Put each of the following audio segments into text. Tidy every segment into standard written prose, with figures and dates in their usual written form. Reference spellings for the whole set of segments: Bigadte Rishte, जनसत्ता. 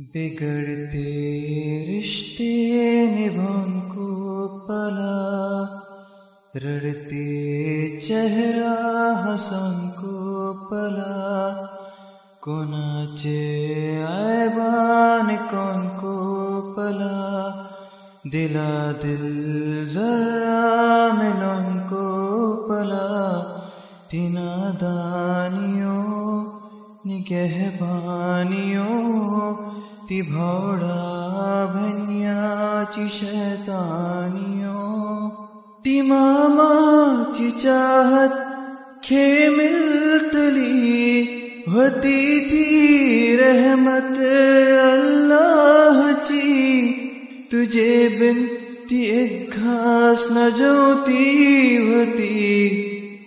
बिगड़ते रिश्ते निभान को पला, रड़ते चेहरा हसन को पला। कोनाचे आयबान कौन को पला, दिला दिल जरा मिलन को पला। तीना दानियों निगहबानियों तिभौड़ा भनिया ची शैतानियों। तिमामा ची चाहत खे मिलतली होती थी रहमत अल्लाह ची। तुझे बिन ती एक घास न जोती होती,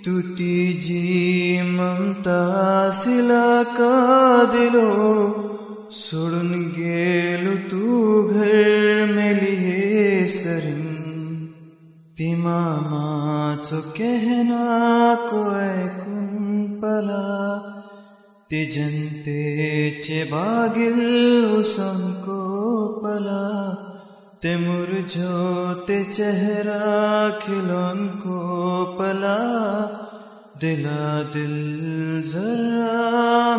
तू तीजी ममता सिला का दिलो। सुड़न गेलु तू घर में लिए सरन, तिमामा तो कहना कोई कुन पला। तिजनते चे बागिल उसम को पला, ते मुरझोते चेहरा खिलन को पला। दिला दिल जरा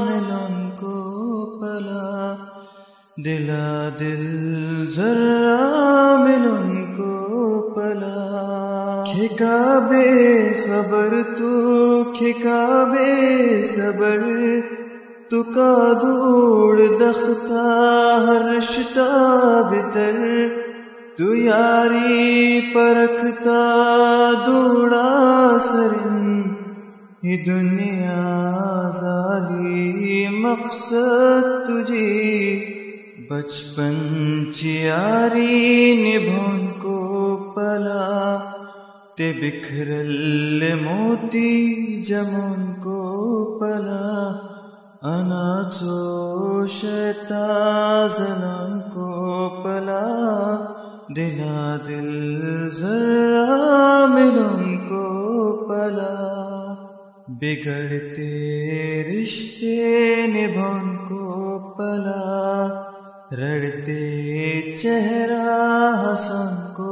मिलन को पला, दिला दिल जरा मिलन को पला। खिका बे सबर तू खिका बे सबर, तू का दूर दखता हर रिश्ता बितर। तू यारी परखता दूड़ा सरिन, ये दुनिया जाली मकसद तुझी। बचपन चियारी निभन को पला, ते बिखरल मोती जमुन को पला। अनाचो शैता जलम को पला, दिला दिल जरा मिलन को पला। बिगड़ते रिश्ते निभान को पला, रड़ते चेहरा हसन को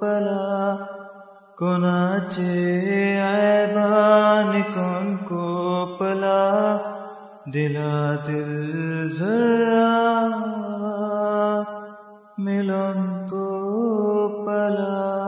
पला। कोनाचे आयबान कौन को पला, दिला दिल जरा मिलन को पला।